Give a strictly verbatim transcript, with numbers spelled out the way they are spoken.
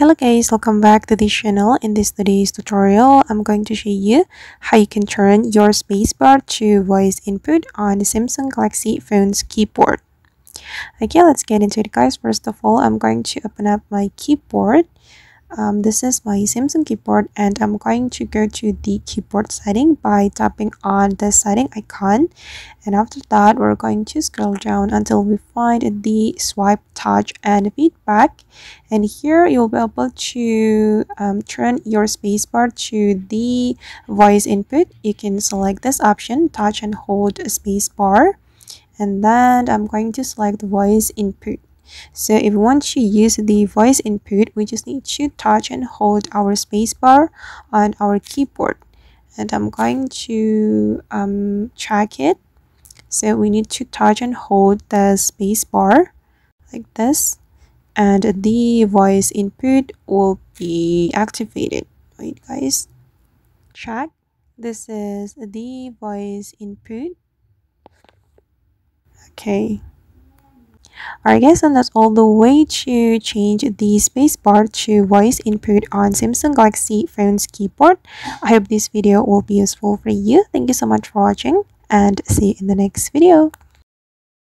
Hello guys, welcome back to this channel. In this today's tutorial, I'm going to show you how you can turn your spacebar to voice input on the Samsung Galaxy phone's keyboard. Okay, let's get into it guys. First of all, I'm going to open up my keyboard. Um, this is my Samsung keyboard and I'm going to go to the keyboard setting by tapping on the setting icon, and after that we're going to scroll down until we find the swipe, touch and feedback, and here you'll be able to um, turn your spacebar to the voice input. You can select this option, touch and hold spacebar, and then I'm going to select voice input. So if we want to use the voice input, we just need to touch and hold our spacebar on our keyboard, and I'm going to um, check it. So we need to touch and hold the spacebar like this, and the voice input will be activated. Wait guys, check, this is the voice input. Okay. Alright guys, and that's all the way to change the spacebar to voice input on Samsung Galaxy phone's keyboard. I hope this video will be useful for you. Thank you so much for watching and see you in the next video.